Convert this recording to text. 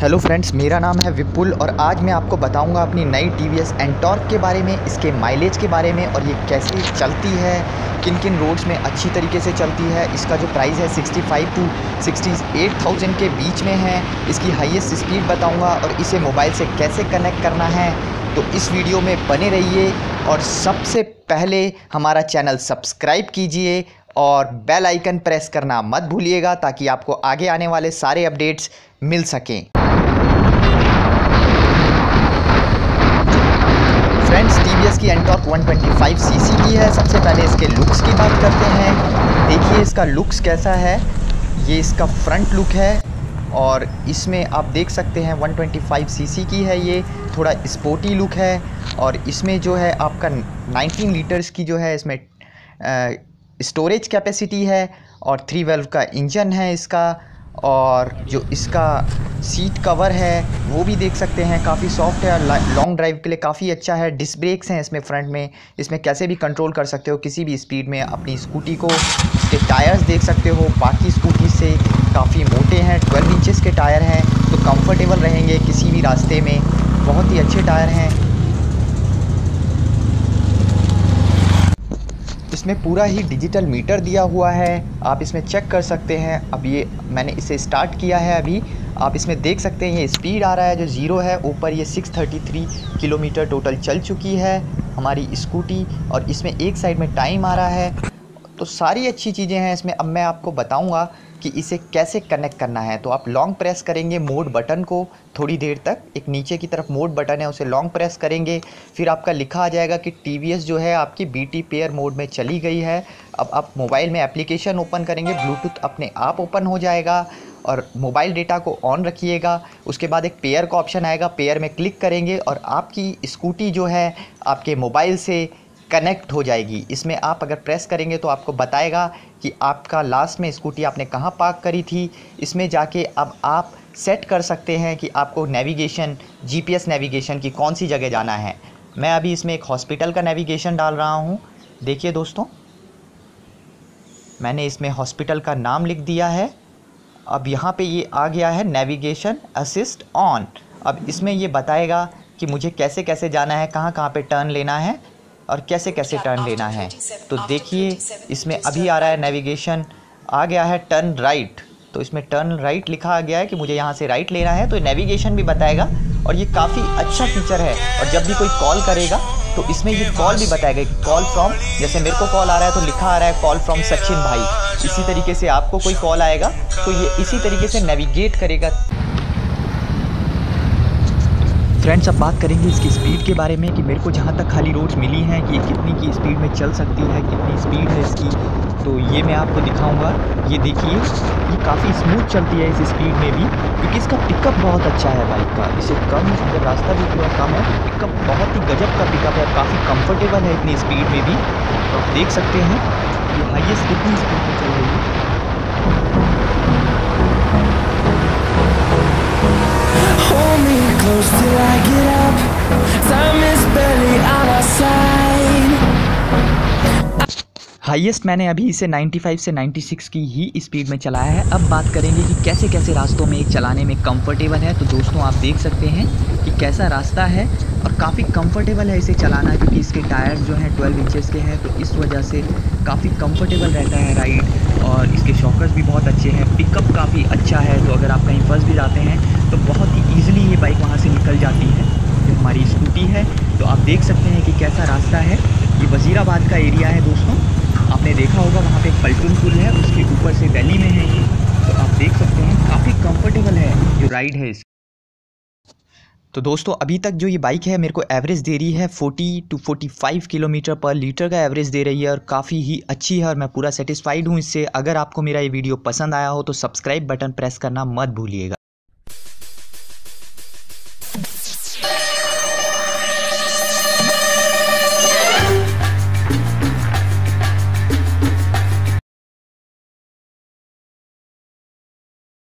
Hello friends, मेरा नाम है विपुल और आज मैं आपको बताऊंगा अपनी नई TVS Ntorq के बारे में, इसके माइलेज के बारे में और ये कैसे चलती है, किन किन रोड्स में अच्छी तरीके से चलती है। इसका जो प्राइस है 65,000 से 68,000 के बीच में है। इसकी हाईएस्ट स्पीड बताऊंगा और इसे मोबाइल से कैसे कनेक्ट करना है, तो इस वीडियो में बने रहिए। और सबसे पहले हमारा चैनल सब्सक्राइब कीजिए और बेल आइकन प्रेस करना मत भूलिएगा ताकि आपको आगे आने वाले सारे अपडेट्स मिल सकें। फ्रेंड्स, TVS की Ntorq 125 सीसी की है। सबसे पहले इसके लुक्स की बात करते हैं। देखिए इसका लुक्स कैसा है। ये इसका फ्रंट लुक है और इसमें आप देख सकते हैं 125 सीसी की है। ये थोड़ा स्पोर्टी लुक है और इसमें जो है आपका 19 लीटर्स की जो है इसमें स्टोरेज कैपेसिटी है और 3 वेल्व का इंजन है इसका। और जो इसका सीट कवर है वो भी देख सकते हैं, काफ़ी सॉफ्ट है और लॉन्ग ड्राइव के लिए काफ़ी अच्छा है। डिस्क ब्रेक्स हैं इसमें फ्रंट में। इसमें कैसे भी कंट्रोल कर सकते हो किसी भी स्पीड में अपनी स्कूटी को। इसके टायर्स देख सकते हो बाकी स्कूटी से काफ़ी मोटे हैं, 12 इंचेस के टायर हैं, तो कंफर्टेबल रहेंगे किसी भी रास्ते में। बहुत ही अच्छे टायर हैं। इसमें पूरा ही डिजिटल मीटर दिया हुआ है, आप इसमें चेक कर सकते हैं। अब ये मैंने इसे स्टार्ट किया है, अभी आप इसमें देख सकते हैं ये स्पीड आ रहा है जो 0 है। ऊपर ये 633 किलोमीटर टोटल चल चुकी है हमारी स्कूटी। और इसमें एक साइड में टाइम आ रहा है, तो सारी अच्छी चीज़ें हैं इसमें। अब मैं आपको बताऊंगा कि इसे कैसे कनेक्ट करना है। तो आप लॉन्ग प्रेस करेंगे मोड बटन को, थोड़ी देर तक एक नीचे की तरफ मोड बटन है उसे लॉन्ग प्रेस करेंगे, फिर आपका लिखा आ जाएगा कि TVS जो है आपकी BT पेयर मोड में चली गई है। अब आप मोबाइल में एप्लीकेशन ओपन करेंगे, ब्लूटूथ अपने आप ओपन हो जाएगा और मोबाइल डेटा को ऑन रखिएगा। उसके बाद एक पेयर का ऑप्शन आएगा, पेयर में क्लिक करेंगे और आपकी स्कूटी जो है आपके मोबाइल से कनेक्ट हो जाएगी। इसमें आप अगर प्रेस करेंगे तो आपको बताएगा कि आपका लास्ट में स्कूटी आपने कहाँ पार्क करी थी। इसमें जाके अब आप सेट कर सकते हैं कि आपको नेविगेशन, GPS नेविगेशन की कौन सी जगह जाना है। मैं अभी इसमें एक हॉस्पिटल का नेविगेशन डाल रहा हूँ। देखिए दोस्तों, मैंने इसमें हॉस्पिटल का नाम लिख दिया है। अब यहाँ पे ये आ गया है नेविगेशन असिस्ट ऑन। अब इसमें ये बताएगा कि मुझे कैसे कैसे जाना है, कहाँ कहाँ पर टर्न लेना है और कैसे कैसे टर्न लेना है। तो देखिए इसमें अभी आ रहा है नेविगेशन, आ गया है टर्न राइट। तो इसमें टर्न राइट लिखा आ गया है कि मुझे यहाँ से राइट लेना है, तो नेविगेशन भी बताएगा। और ये काफ़ी अच्छा फीचर है। और जब भी कोई कॉल करेगा तो इसमें ये कॉल भी बताएगा, कॉल फ्रॉम, जैसे मेरे को कॉल आ रहा है तो लिखा आ रहा है कॉल फ्रॉम सचिन भाई। इसी तरीके से आपको कोई कॉल आएगा तो ये इसी तरीके से नेविगेट करेगा। फ्रेंड्स, अब बात करेंगे इसकी स्पीड के बारे में कि मेरे को जहाँ तक खाली रोड्स मिली हैं कि कितनी की स्पीड में चल सकती है, कितनी स्पीड है इसकी, तो ये मैं आपको दिखाऊंगा। ये देखिए, ये काफ़ी स्मूथ चलती है इस स्पीड में भी, क्योंकि इसका पिकअप बहुत अच्छा है बाइक का। इसे कम, अगर रास्ता भी थोड़ा कम है, पिकअप बहुत ही गजब का पिकअप है। काफ़ी कम्फर्टेबल है इतनी स्पीड में भी। तो देख सकते हैं कि हाईएस्ट कितनी स्पीड में चल रही है। Close till I get up, time is barely on our side. Highest मैंने अभी इसे 95 से 96 की ही स्पीड में चलाया है। अब बात करेंगे कि कैसे कैसे रास्तों में चलाने में कंफर्टेबल है। तो दोस्तों आप देख सकते हैं कि कैसा रास्ता है और काफ़ी कंफर्टेबल है इसे चलाना, क्योंकि इसके टायर जो हैं 12 इंचेस के हैं, तो इस वजह से काफ़ी कंफर्टेबल रहता है राइड। और इसके शॉकर्स भी बहुत अच्छे हैं, पिकअप काफ़ी अच्छा है। तो अगर आप कहीं फंस भी जाते हैं तो बहुत ही ईजिली ये बाइक वहाँ से निकल जाती है। ये हमारी स्कूटी है, तो आप देख सकते हैं कि कैसा रास्ता है। ये वज़ीराबाद का एरिया है दोस्तों, आपने देखा होगा वहाँ पे एक पलटून पुल है, उसके ऊपर से दिल्ली में है ये। तो आप देख सकते हैं काफ़ी कंफर्टेबल है जो राइड है इसकी। तो दोस्तों अभी तक जो ये बाइक है मेरे को एवरेज दे रही है 40 से 45 किलोमीटर पर लीटर का एवरेज दे रही है और काफ़ी ही अच्छी है और मैं पूरा सेटिस्फाइड हूँ इससे। अगर आपको मेरा ये वीडियो पसंद आया हो तो सब्सक्राइब बटन प्रेस करना मत भूलिएगा।